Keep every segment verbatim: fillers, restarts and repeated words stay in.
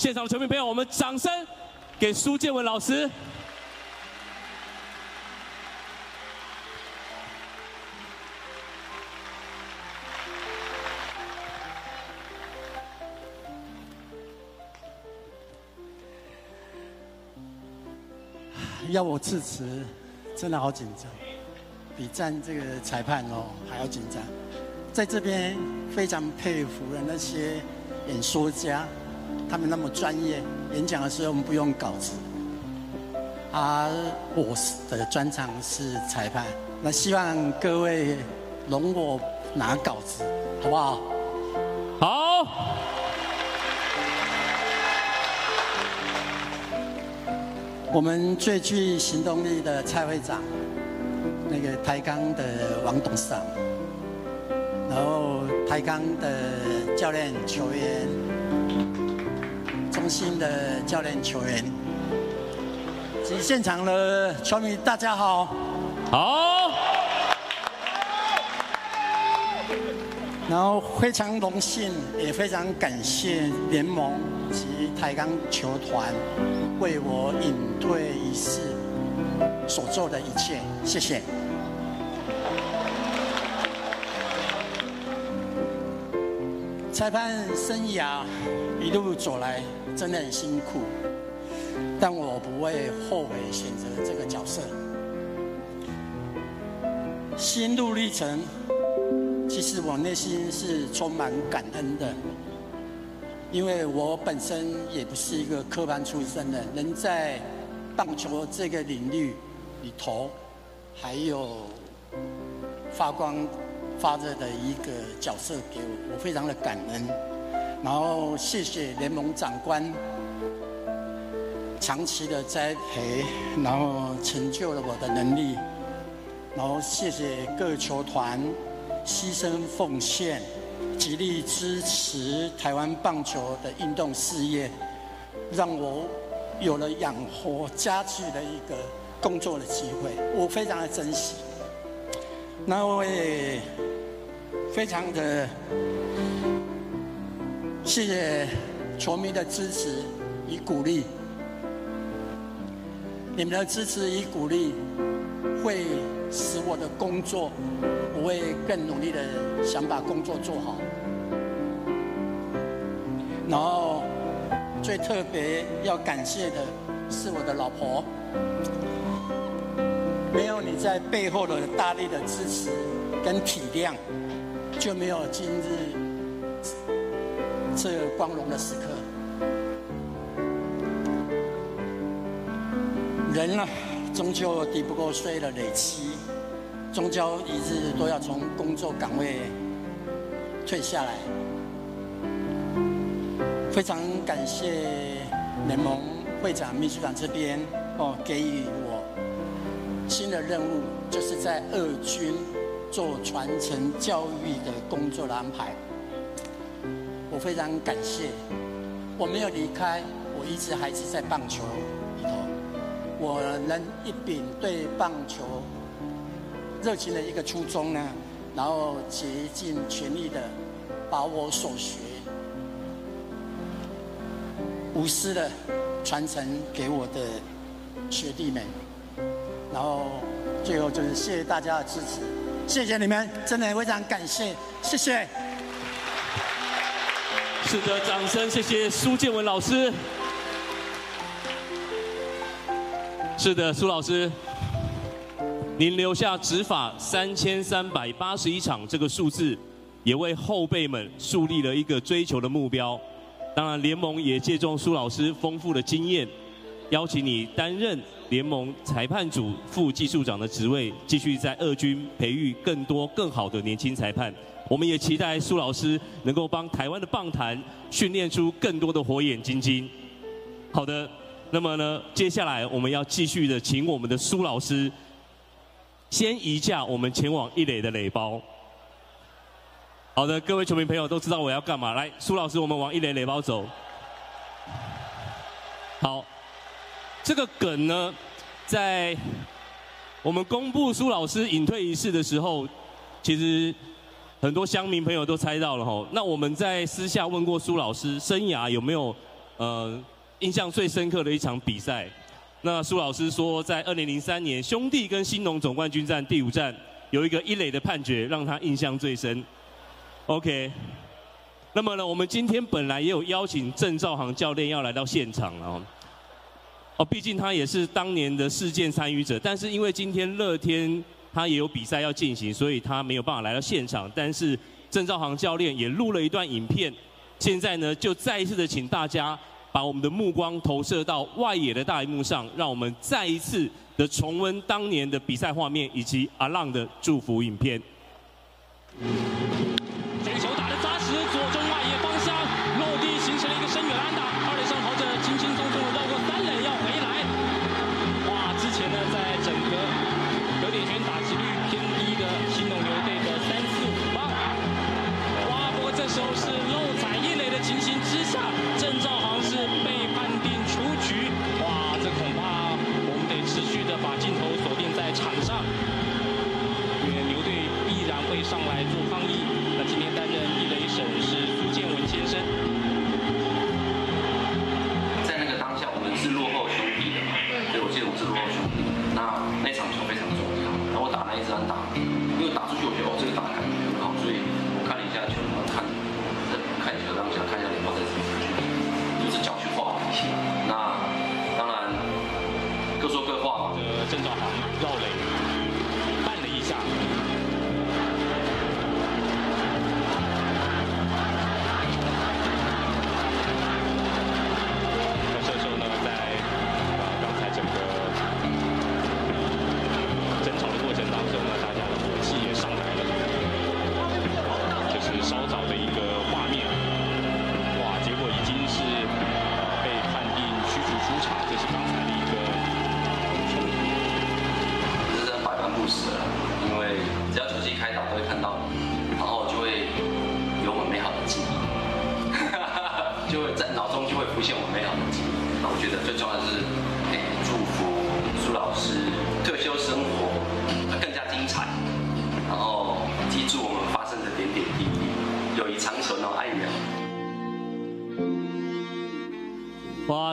现场的球迷朋友，我们掌声给苏建文老师。 要我致辞，真的好紧张，比站这个裁判哦还要紧张。在这边非常佩服的那些演说家，他们那么专业，演讲的时候我们不用稿子。啊，我的专长是裁判，那希望各位容我拿稿子，好不好？好。 我们最具行动力的蔡会长，那个台钢的王董事长，然后台钢的教练、球员，中心的教练、球员，及现场的球迷，大家好。好。然后非常荣幸，也非常感谢联盟及台钢球团。 为我隐退一事所做的一切，谢谢。裁判生涯一路走来真的很辛苦，但我不会后悔选择这个角色。心路历程，其实我内心是充满感恩的。 因为我本身也不是一个科班出身的，能在棒球这个领域里头，还有发光发热的一个角色给我，我非常的感恩。然后谢谢联盟长官长期的栽培，然后成就了我的能力。然后谢谢各球团牺牲奉献。 极力支持台湾棒球的运动事业，让我有了养活家具的一个工作的机会，我非常的珍惜。那我也非常的谢谢球迷的支持与鼓励，你们的支持与鼓励会使我的工作，我会更努力的想把工作做好。 然后，最特别要感谢的是我的老婆，没有你在背后的大力的支持跟体谅，就没有今日这光荣的时刻。人啊，终究抵不过岁月的累积，终究一日都要从工作岗位退下来。 非常感谢联盟会长、秘书长这边哦，给予我新的任务，就是在二军做传承教育的工作的安排。我非常感谢，我没有离开，我一直还是在棒球里头，我能一秉对棒球热情的一个初衷呢，然后竭尽全力的把我所学。 无私的传承给我的学弟们，然后最后就是谢谢大家的支持，谢谢你们，真的非常感谢，谢谢。是的，掌声，谢谢苏建文老师。是的，苏老师，您留下执法三千三百八十一场这个数字，也为后辈们树立了一个追求的目标。 当然，联盟也借重苏老师丰富的经验，邀请你担任联盟裁判组副技术长的职位，继续在二军培育更多更好的年轻裁判。我们也期待苏老师能够帮台湾的棒坛训练出更多的火眼金睛。好的，那么呢，接下来我们要继续的，请我们的苏老师先移驾我们前往一垒的垒包。 好的，各位球迷朋友都知道我要干嘛。来，苏老师，我们往一垒垒包走。好，这个梗呢，在我们公布苏老师隐退一事的时候，其实很多乡民朋友都猜到了吼。那我们在私下问过苏老师，生涯有没有呃，印象最深刻的一场比赛。那苏老师说，在二零零三年兄弟跟兴农总冠军战第五战，有一个一垒的判决让他印象最深。OK， 那么呢，我们今天本来也有邀请郑兆航教练要来到现场了哦。 哦，毕竟他也是当年的事件参与者，但是因为今天乐天他也有比赛要进行，所以他没有办法来到现场。但是郑兆航教练也录了一段影片，现在呢就再一次的请大家把我们的目光投射到外野的大荧幕上，让我们再一次的重温当年的比赛画面以及阿浪的祝福影片。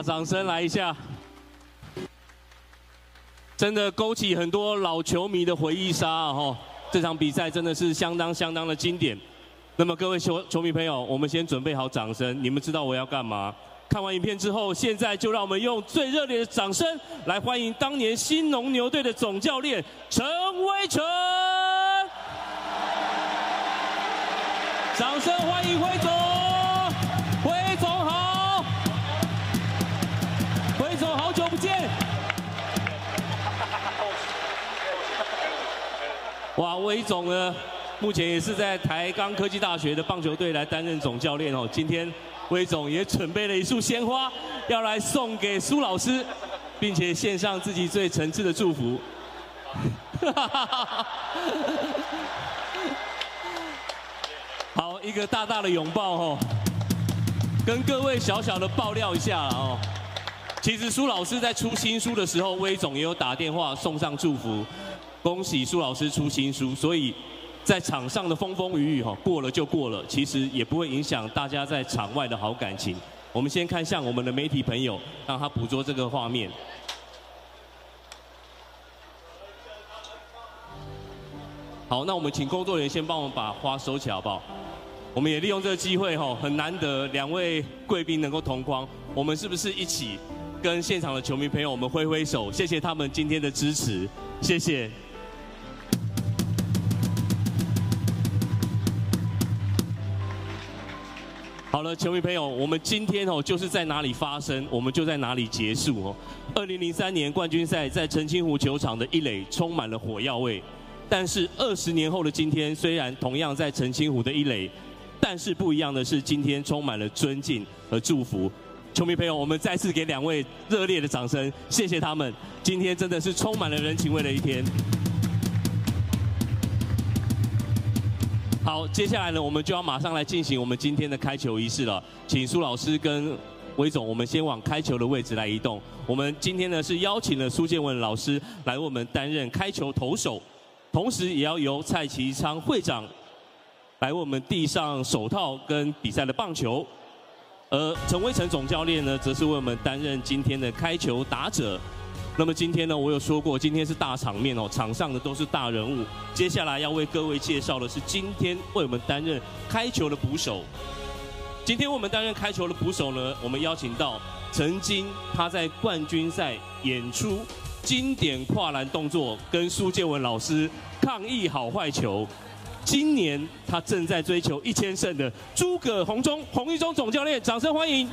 掌声来一下，真的勾起很多老球迷的回忆杀哦！这场比赛真的是相当相当的经典。那么各位球球迷朋友，我们先准备好掌声，你们知道我要干嘛？看完影片之后，现在就让我们用最热烈的掌声来欢迎当年兴农牛队的总教练陈威成！掌声欢迎威总！ 哇，威总呢，目前也是在台钢科技大学的棒球队来担任总教练哦。今天威总也准备了一束鲜花，要来送给苏老师，并且献上自己最诚挚的祝福。好，一个大大的拥抱哦，跟各位小小的爆料一下哦。 其实苏老师在出新书的时候，威总也有打电话送上祝福，恭喜苏老师出新书。所以，在场上的风风雨雨哈，过了就过了，其实也不会影响大家在场外的好感情。我们先看向我们的媒体朋友，让他捕捉这个画面。好，那我们请工作人员先帮我们把花收起来，好不好？ 我们也利用这个机会哈，很难得两位贵宾能够同框，我们是不是一起跟现场的球迷朋友们挥挥手，谢谢他们今天的支持，谢谢。好了，球迷朋友，我们今天哦就是在哪里发生，我们就在哪里结束哦。二零零三年冠军赛在澄清湖球场的一垒充满了火药味，但是二十年后的今天，虽然同样在澄清湖的一垒。 但是不一样的是，今天充满了尊敬和祝福。球迷朋友，我们再次给两位热烈的掌声，谢谢他们。今天真的是充满了人情味的一天。好，接下来呢，我们就要马上来进行我们今天的开球仪式了。请苏老师跟威总，我们先往开球的位置来移动。我们今天呢是邀请了苏建文老师来为我们担任开球投手，同时也要由蔡其昌会长。 来为我们递上手套跟比赛的棒球，呃，陈威成总教练呢，则是为我们担任今天的开球打者。那么今天呢，我有说过，今天是大场面哦，场上的都是大人物。接下来要为各位介绍的是今天为我们担任开球的捕手。今天为我们担任开球的捕手呢，我们邀请到曾经他在冠军赛演出经典跨栏动作，跟苏建文老师抗议好坏球。 今年他正在追求一千胜的诸葛洪忠，洪一中总教练，掌声欢迎。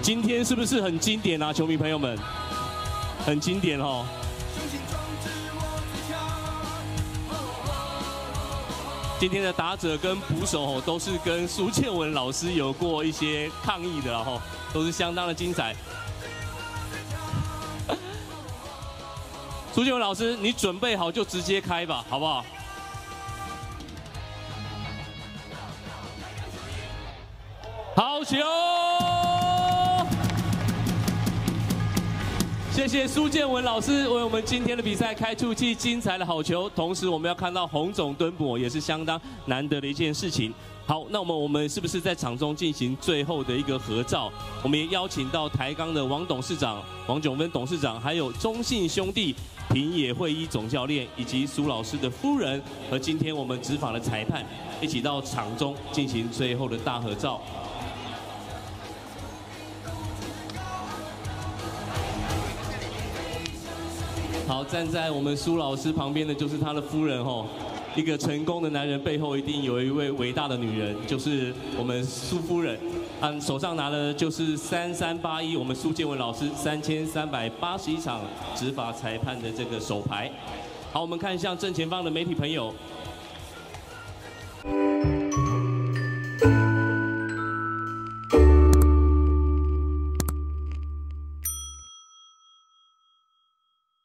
今天是不是很经典啊，球迷朋友们？很经典哦。今天的打者跟捕手哦，都是跟苏建文老师有过一些抗议的啦吼。 都是相当的精彩。苏建文老师，你准备好就直接开吧，好不好？好球！谢谢苏建文老师为我们今天的比赛开出既精彩的好球，同时我们要看到洪总蹲捕也是相当难得的一件事情。 好，那我们我们是不是在场中进行最后的一个合照？我们也邀请到台钢的王董事长、王炯芬董事长，还有中信兄弟平野会一总教练，以及苏老师的夫人和今天我们执法的裁判，一起到场中进行最后的大合照。 好，站在我们苏老师旁边的就是他的夫人吼，一个成功的男人背后一定有一位伟大的女人，就是我们苏夫人。嗯，手上拿的就是三三八一，我们苏建文老师三千三百八十一场执法裁判的这个手牌。好，我们看向正前方的媒体朋友，